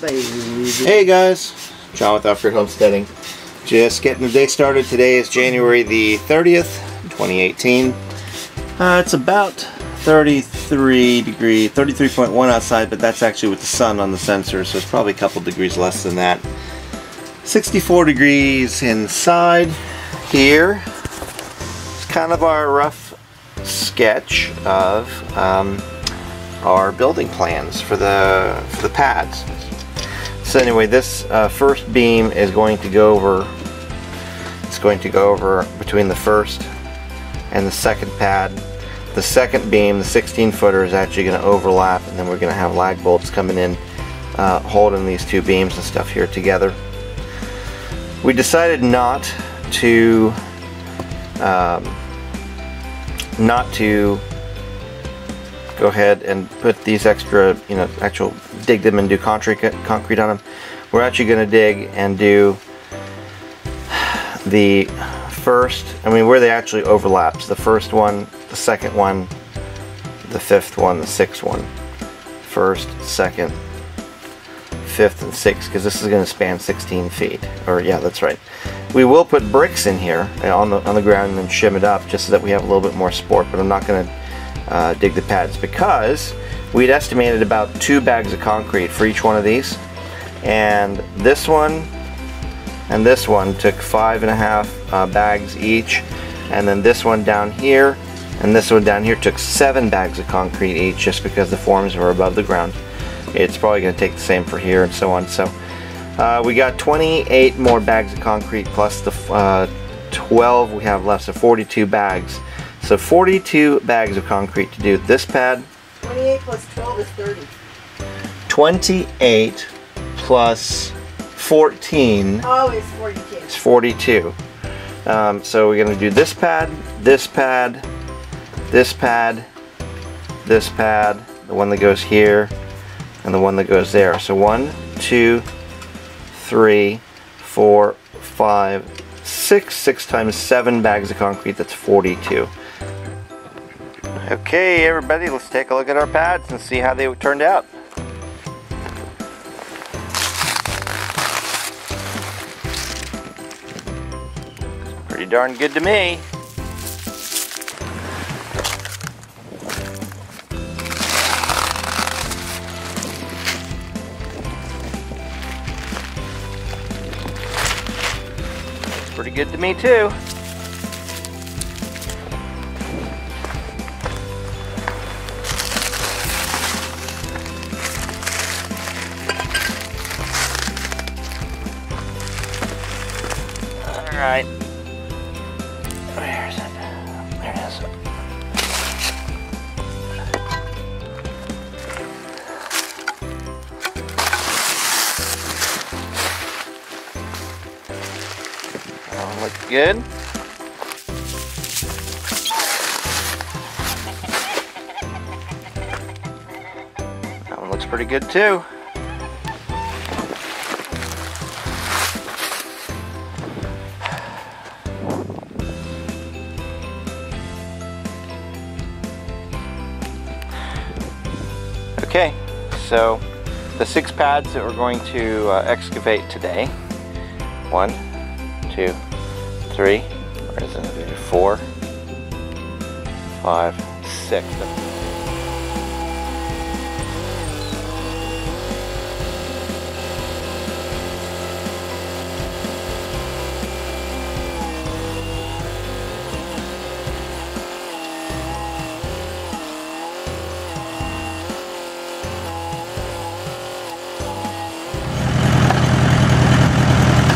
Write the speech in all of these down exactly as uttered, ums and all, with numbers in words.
baby. Hey guys, John with Off Grid Homesteading. Just getting the day started. Today is January the thirtieth, twenty eighteen. Uh, it's about thirty-three degrees, thirty-three point one outside, but that's actually with the sun on the sensor, so it's probably a couple degrees less than that. sixty-four degrees inside here. It's kind of our rough sketch of um, our building plans for the, for the pads. So anyway, this uh, first beam is going to go over, it's going to go over between the first and the second pad. The second beam, the sixteen footer, is actually going to overlap, and then we're going to have lag bolts coming in, uh, holding these two beams and stuff here together. We decided not to, um, not to go ahead and put these extra, you know, actual dig them and do concrete concrete on them. We're actually going to dig and do the first, I mean where they actually overlap, so the first one, the second one, the fifth one, the sixth one. First, second, fifth, and sixth, because this is going to span sixteen feet. Or yeah, that's right. We will put bricks in here on the on the ground and then shim it up just so that we have a little bit more support, but I'm not going to Uh, dig the pads because we'd estimated about two bags of concrete for each one of these, and this one and this one took five and a half uh, bags each, and then this one down here and this one down here took seven bags of concrete each, just because the forms were above the ground. It's probably going to take the same for here and so on. So uh, we got twenty-eight more bags of concrete plus the uh, twelve we have left, so forty-two bags. So forty-two bags of concrete to do this pad. twenty-eight plus twelve is thirty. twenty-eight plus fourteen. Oh, it's forty-two. It's forty-two. Um, so we're going to do this pad, this pad, this pad, this pad, the one that goes here, and the one that goes there. So one, two, three, four, five, six. Six times seven bags of concrete, that's forty-two. Okay, everybody, let's take a look at our pads and see how they turned out. Pretty darn good to me. Pretty good to me, too. Alright. Where is it? There it is. That'll look good. That one looks pretty good too. Okay, so the six pads that we're going to uh, excavate today, one, two, three, where is it? Four, five, six.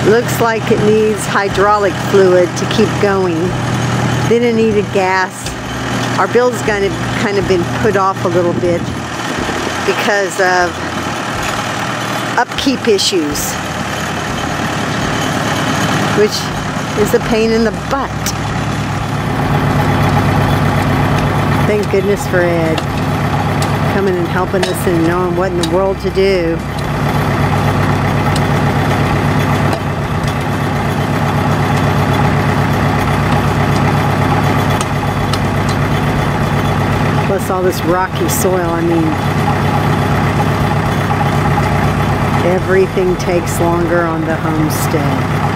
Looks like it needs hydraulic fluid to keep going. Then it needed gas. Our build's kind of, kind of been put off a little bit because of upkeep issues, which is a pain in the butt. Thank goodness for Ed coming and helping us and knowing what in the world to do. Plus all this rocky soil, I mean. Everything takes longer on the homestead.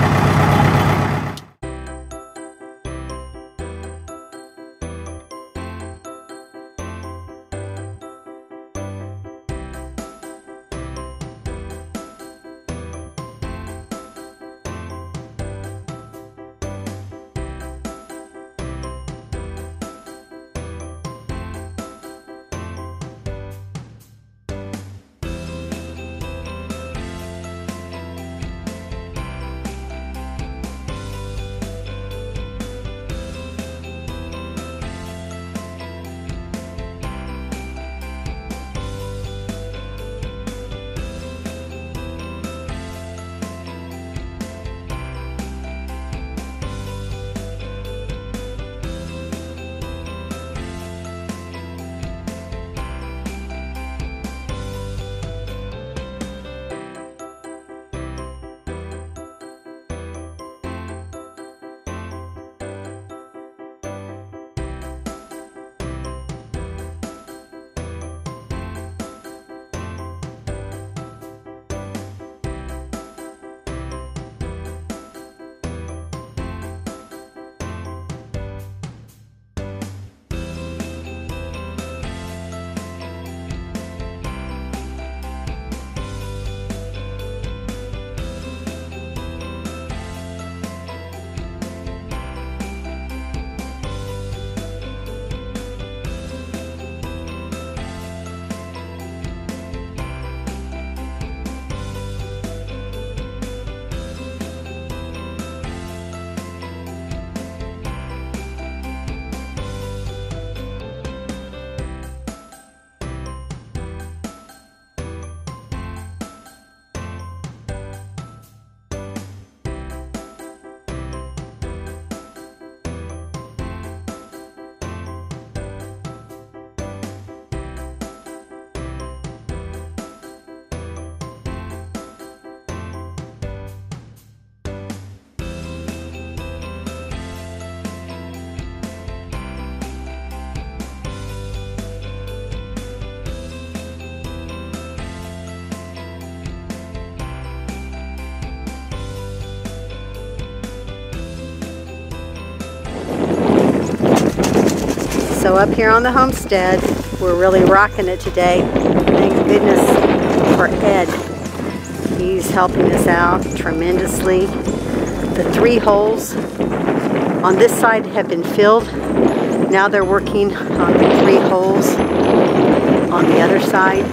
So up here on the homestead, we're really rocking it today. Thank goodness for Ed. He's helping us out tremendously. The three holes on this side have been filled. Now they're working on the three holes on the other side.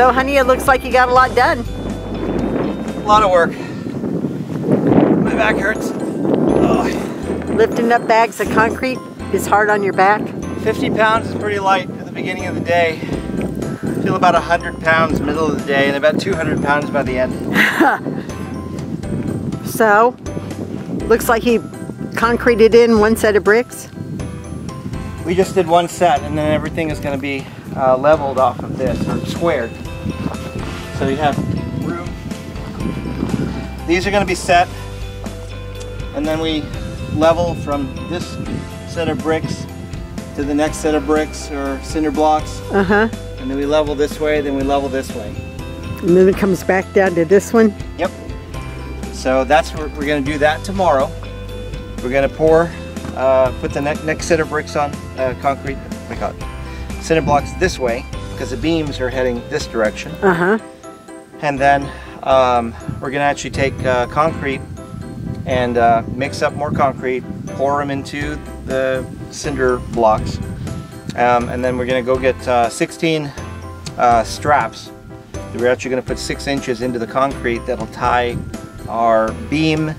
So honey, it looks like you got a lot done. A lot of work. My back hurts. Oh. Lifting up bags of concrete is hard on your back. fifty pounds is pretty light at the beginning of the day. I feel about one hundred pounds middle of the day and about two hundred pounds by the end. So, looks like he concreted in one set of bricks. We just did one set and then everything is going to be uh, leveled off of this, or squared. So you have room. These are going to be set and then we level from this set of bricks to the next set of bricks or cinder blocks. Uh-huh. And then we level this way, then we level this way. And then it comes back down to this one? Yep. So that's what we're gonna do that tomorrow. We're gonna pour, uh, put the ne next set of bricks on, uh, concrete, oh my God, cinder blocks this way, because the beams are heading this direction. Uh-huh. And then um, we're gonna actually take uh, concrete and uh, mix up more concrete, pour them into the cinder blocks. Um, and then we're going to go get uh, sixteen uh, straps. We're actually going to put six inches into the concrete that'll tie our beam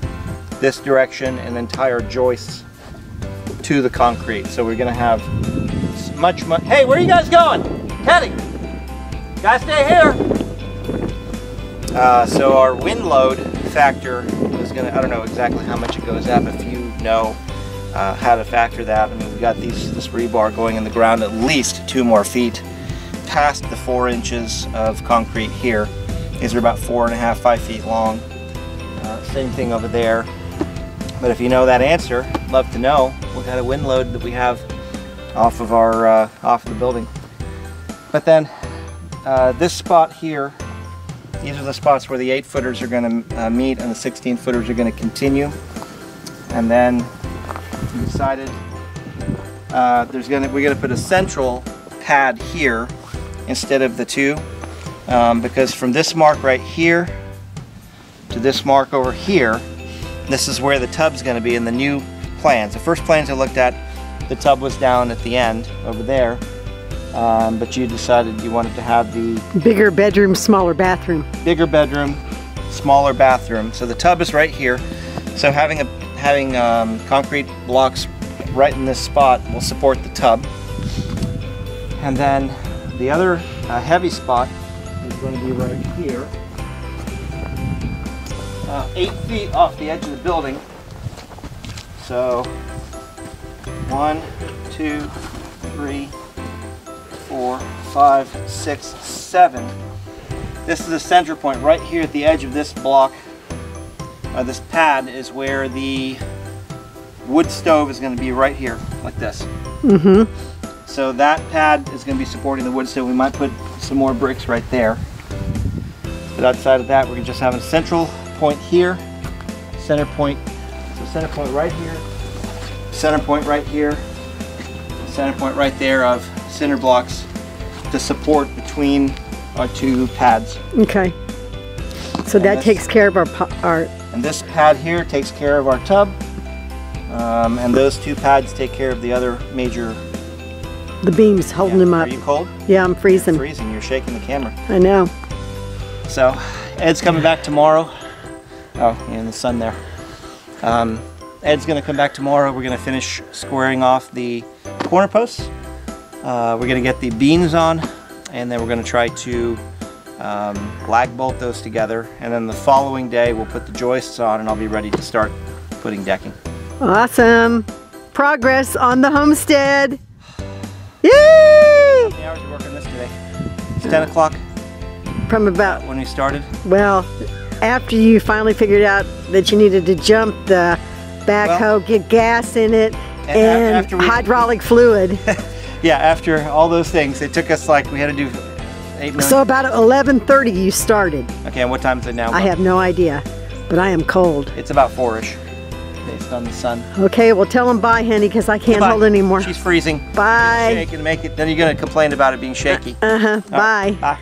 this direction and then tie our joists to the concrete. So we're going to have much, much... Hey, where are you guys going? Teddy! Guys, stay here! Uh, so our wind load factor is going to... I don't know exactly how much it goes up. If you know Uh, how to factor that. I mean, we've got these, this rebar going in the ground at least two more feet past the four inches of concrete here. These are about four and a half, five feet long. Uh, same thing over there. But if you know that answer, I'd love to know what kind of wind load that we have off of our, uh, off of the building. But then uh, this spot here, these are the spots where the eight footers are going to uh, meet and the sixteen footers are going to continue. And then decided uh, there's gonna we're gonna put a central pad here instead of the two um, because from this mark right here to this mark over here, this is where the tub's gonna be in the new plans. The first plans I looked at, the tub was down at the end over there, um, but you decided you wanted to have the bigger bedroom, smaller bathroom. Bigger bedroom, smaller bathroom. So the tub is right here. So having a Having um, concrete blocks right in this spot will support the tub. And then the other uh, heavy spot is going to be right here, uh, eight feet off the edge of the building. So one, two, three, four, five, six, seven. This is the center point right here at the edge of this block. Uh, this pad is where the wood stove is going to be right here, like this. Mm-hmm. So that pad is going to be supporting the wood stove. We might put some more bricks right there. But outside of that, we're just having a central point here, center point, so center point right here, center point right here, center point right there of cinder blocks to support between our two pads. Okay. So and that this, takes care of our, our... And this pad here takes care of our tub. Um, and those two pads take care of the other major... The beams, holding yeah. them up. Are you cold? Yeah, I'm freezing. You're freezing. You're shaking the camera. I know. So, Ed's coming back tomorrow. Oh, and the sun there. Um, Ed's going to come back tomorrow. We're going to finish squaring off the corner posts. Uh, we're going to get the beams on. And then we're going to try to... Um, lag bolt those together, and then the following day we'll put the joists on and I'll be ready to start putting decking. Awesome. Progress on the homestead. Yay! How many hours are you working this today? It's ten o'clock? From about... When we started? Well, after you finally figured out that you needed to jump the backhoe, well, get gas in it, and, and after we, hydraulic fluid. Yeah, after all those things, it took us like, we had to do... So about eleven thirty you started. Okay, and what time is it now? I have no idea, but I am cold. It's about four-ish, based on the sun. Okay, well tell them bye, honey, because I can't Goodbye. hold anymore. She's freezing. Bye. You're shaking to make it. Then you're going to complain about it being shaky. Uh-huh. Bye. Right. Bye.